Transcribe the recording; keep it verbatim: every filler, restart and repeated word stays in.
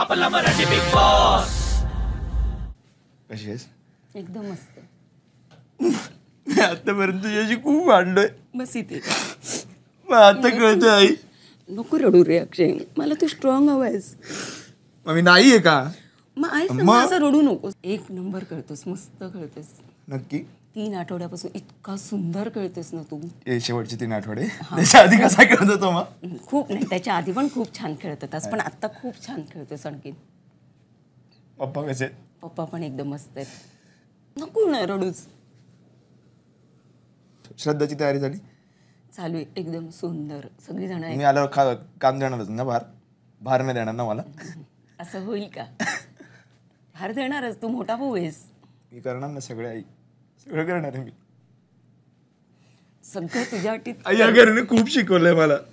आपला Marathi big boss कशी आहेस? एकदम मस्त. आतापर्यंत तुझ्याशी खूप भांडलोय. बस इथे आता कळतंय. आई नको रडू रे अक्षय, मला तू स्ट्रॉंग हवायस. मी नाही आहे का? मग आई असं रडू नकोस. एक नंबर कळतोस, मस्त कळतोस. नक्की तीन आठवड्यापासून इतका सुंदर कळतोस ना तू. शेवटचे तीन आठवडे त्याच्या आधी कसा खेळत होतो? मग खूप नाही, त्याच्या आधी पण खूप छान खेळत होतास, पण आता खूप छान खेळतोस आणखी. पप्पा कसे? पप्पा पण एकदम मस्त आहेत. नको ना रडूच. श्रद्धाची तयारी झाली? चालू आहे एकदम सुंदर. सगळी जण मी आल्यावर काम देणारच ना? भार भार नाही देणार ना मला? असं होईल का? भार देणारच, तू मोठा भाऊ आहेस. मी करणार ना सगळे. आई सगळं करणार आहे मी. सगळं तुझ्या खूप शिकवलंय मला.